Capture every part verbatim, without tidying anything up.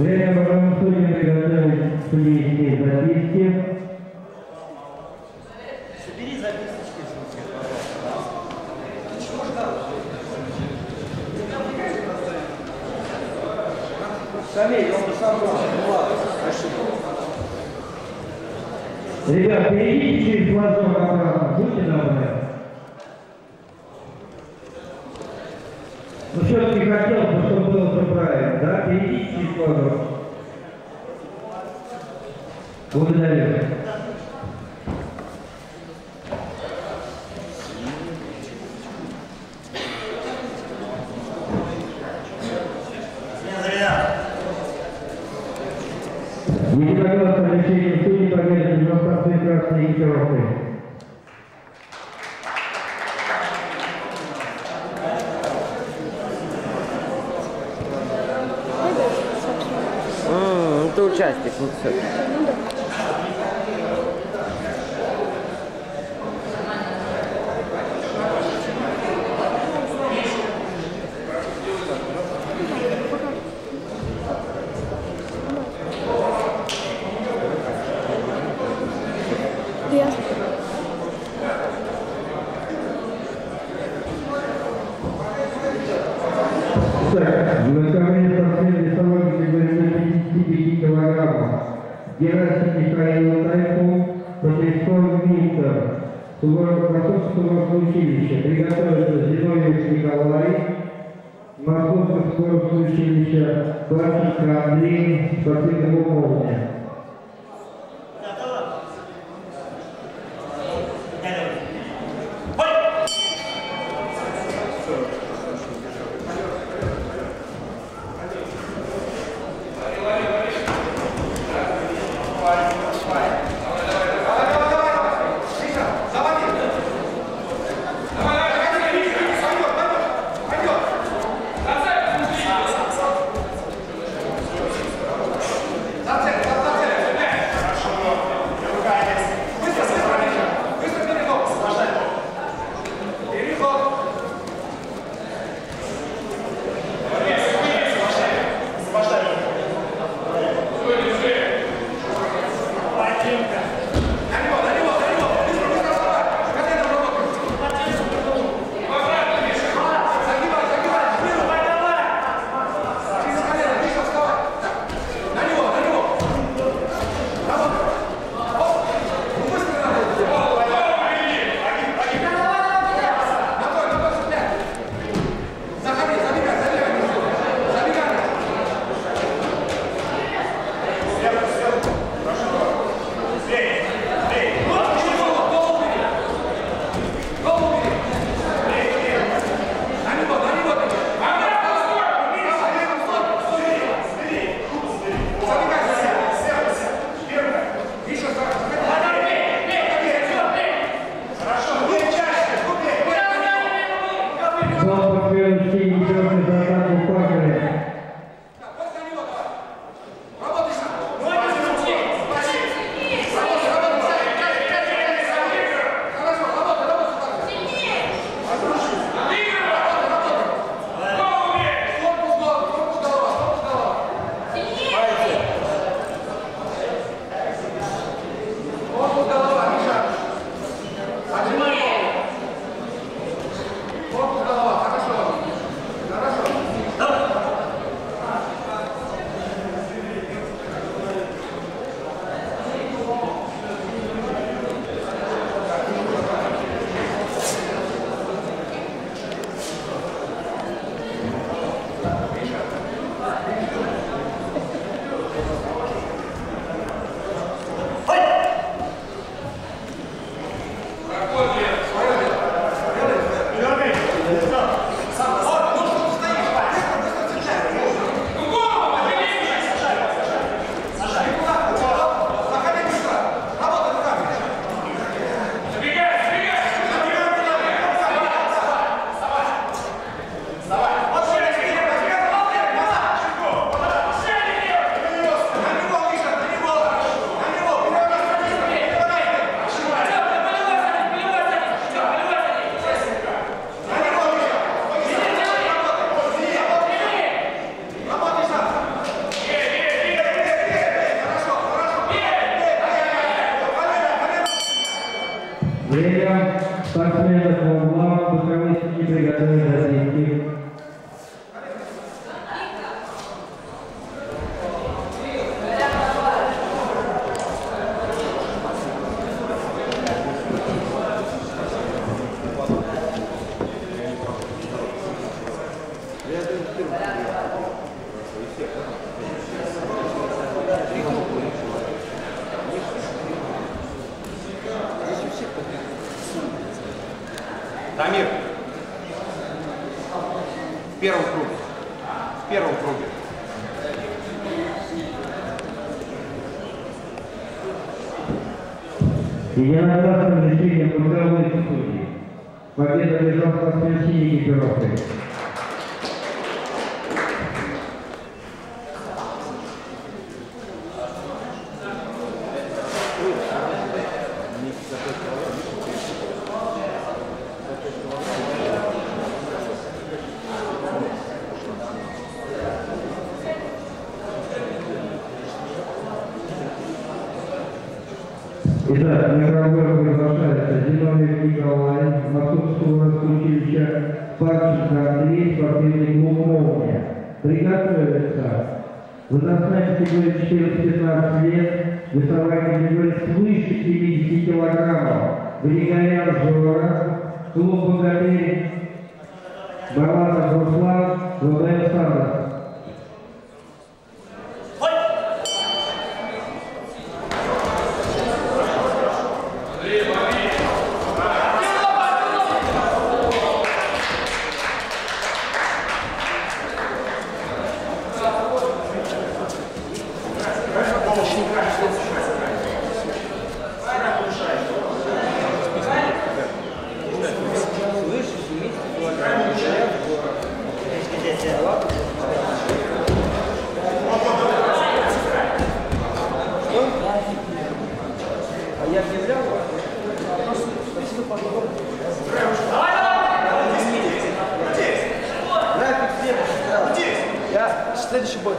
Время правосудия приготовить судейские записки. Собери записочки. Чего ждать? Самей, он бы собрал. Ребят, перейдите через глазок обратно. Будьте добры. Ну, все-таки хотелось бы, чтобы было все правильно, да? Перейдите через глазок. Благодарю. Единогласно решение судей победит в составе красной пятерки. Mm, это участник, вот все. Никанору Тайкову, подрисковый министр Суворовского училища, приготовился Зиновьев Николай, Московского училища, Платинка Андрей, спортивного полня. That's it. И я наказан решением трудовой судьи. Победа лежала в воскресенье экипировки. Итак, на разговор приглашается Зиновьев Николай, Московского училища Парченко Андрей, спортивный клуб «Молния». Приготовиться. Возрастная категория четырнадцать-пятнадцать лет, весовая категория свыше семидесяти килограммов. Григорий Жора, клуб «Боговерец», Байматов Руслан, Байстан. Следующий бой.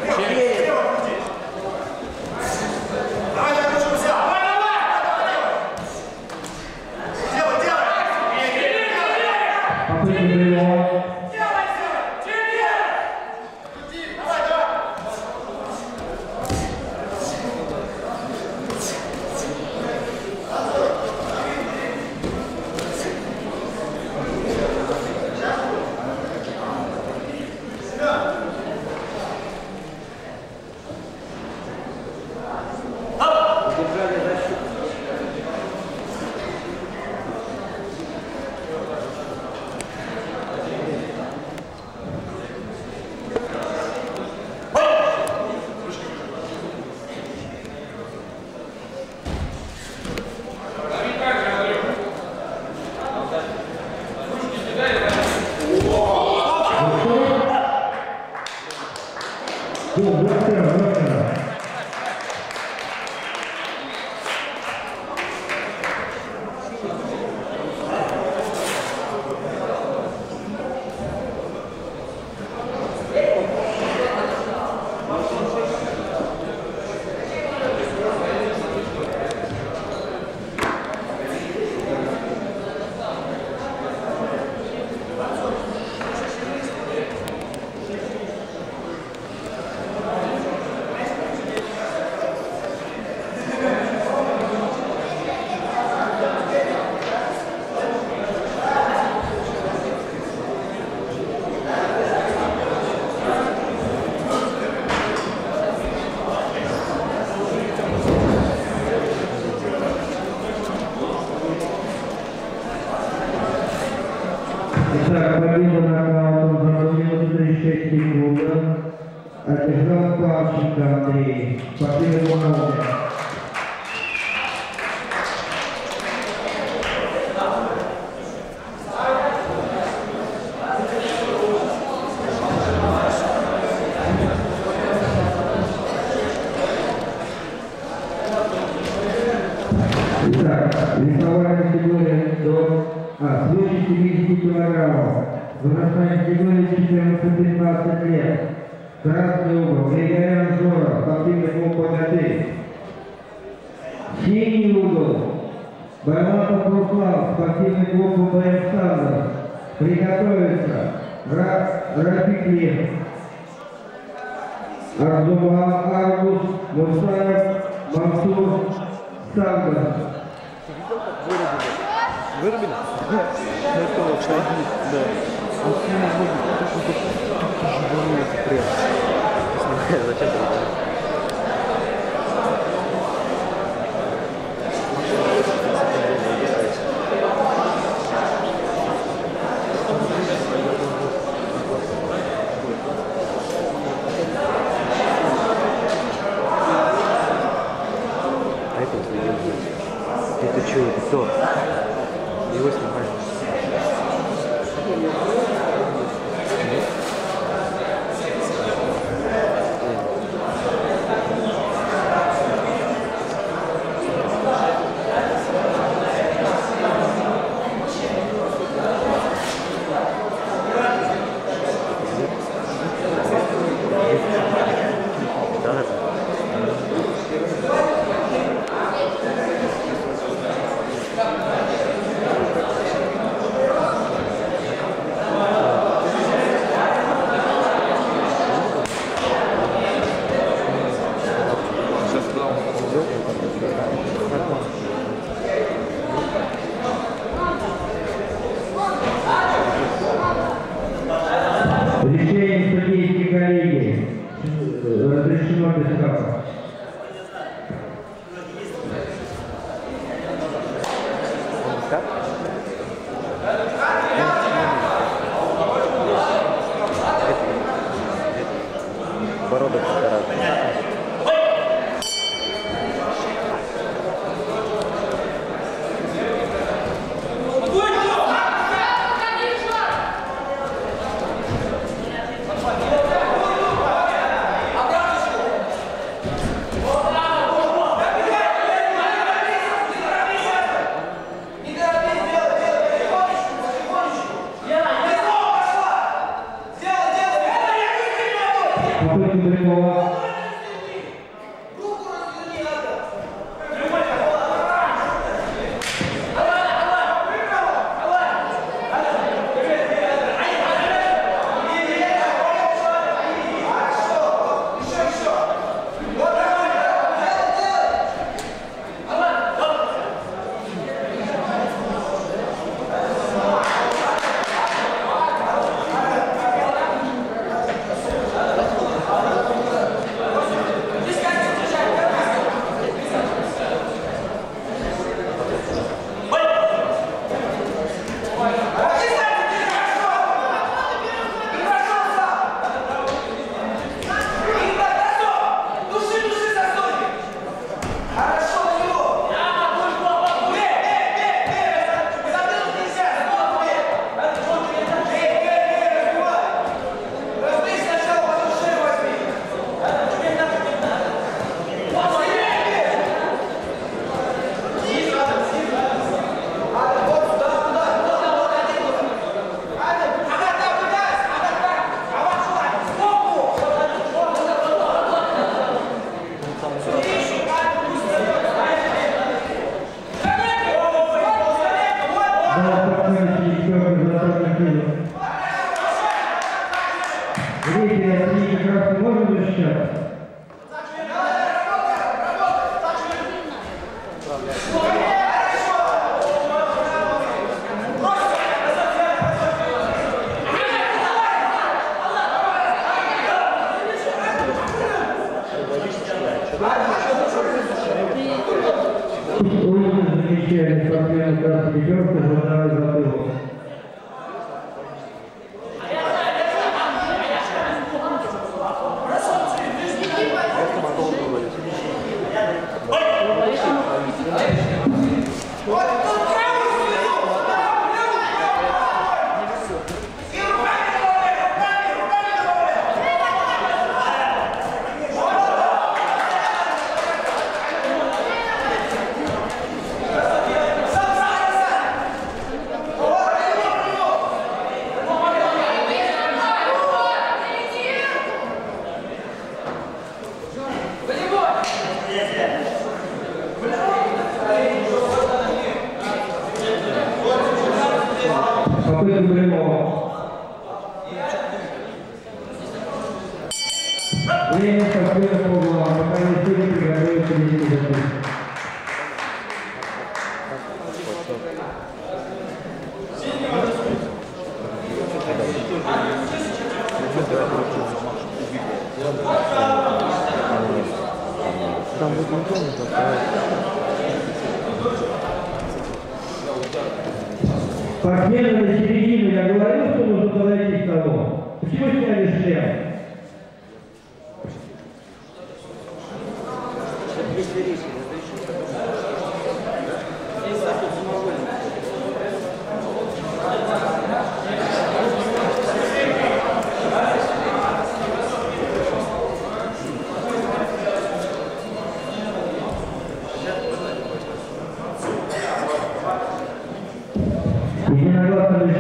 чует, кто его снимает. Если риск, разрешите.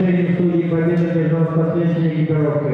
последней студии победы держал с последней экипировкой.